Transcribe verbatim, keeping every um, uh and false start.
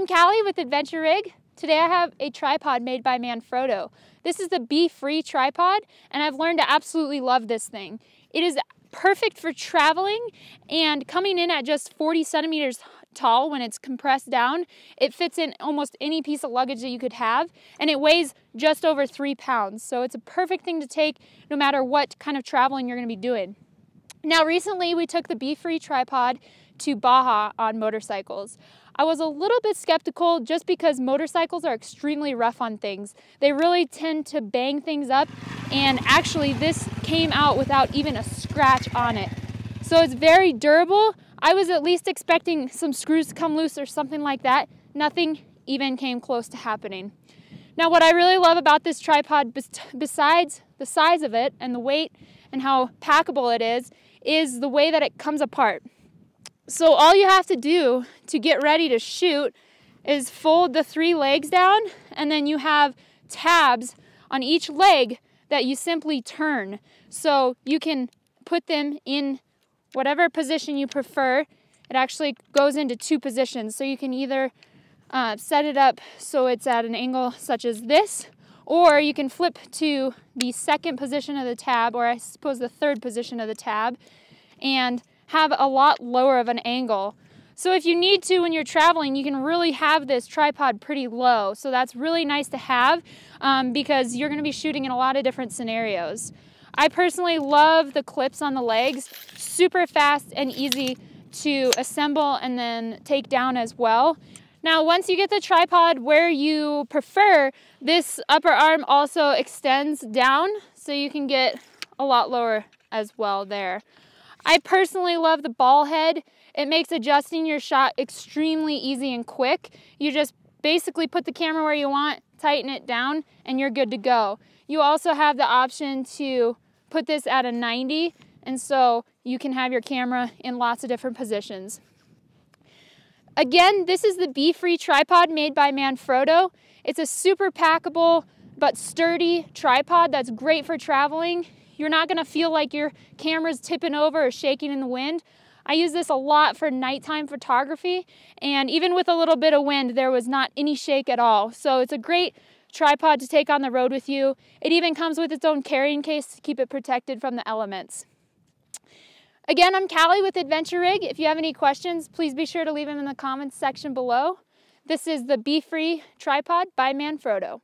I'm Callie with Adventure Rig. Today I have a tripod made by Manfrotto. This is the Befree tripod, and I've learned to absolutely love this thing. It is perfect for traveling and coming in at just forty centimeters tall when it's compressed down. It fits in almost any piece of luggage that you could have, and it weighs just over three pounds. So it's a perfect thing to take no matter what kind of traveling you're gonna be doing. Now recently we took the Befree tripod to Baja on motorcycles. I was a little bit skeptical just because motorcycles are extremely rough on things. They really tend to bang things up, and actually this came out without even a scratch on it. So it's very durable. I was at least expecting some screws to come loose or something like that. Nothing even came close to happening. Now what I really love about this tripod, besides the size of it and the weight and how packable it is, is the way that it comes apart. So all you have to do to get ready to shoot is fold the three legs down, and then you have tabs on each leg that you simply turn. So you can put them in whatever position you prefer. It actually goes into two positions. So you can either uh, set it up so it's at an angle such as this, or you can flip to the second position of the tab, or I suppose the third position of the tab, and have a lot lower of an angle. So if you need to when you're traveling, you can really have this tripod pretty low. So that's really nice to have um, because you're gonna be shooting in a lot of different scenarios. I personally love the clips on the legs, super fast and easy to assemble and then take down as well. Now, once you get the tripod where you prefer, this upper arm also extends down, so you can get a lot lower as well there. I personally love the ball head. It makes adjusting your shot extremely easy and quick. You just basically put the camera where you want, tighten it down, and you're good to go. You also have the option to put this at a ninety, and so you can have your camera in lots of different positions. Again, this is the Befree tripod made by Manfrotto. It's a super packable but sturdy tripod that's great for traveling. You're not gonna feel like your camera's tipping over or shaking in the wind. I use this a lot for nighttime photography, and even with a little bit of wind, there was not any shake at all. So it's a great tripod to take on the road with you. It even comes with its own carrying case to keep it protected from the elements. Again, I'm Callie with Adventure Rig. If you have any questions, please be sure to leave them in the comments section below. This is the Befree tripod by Manfrotto.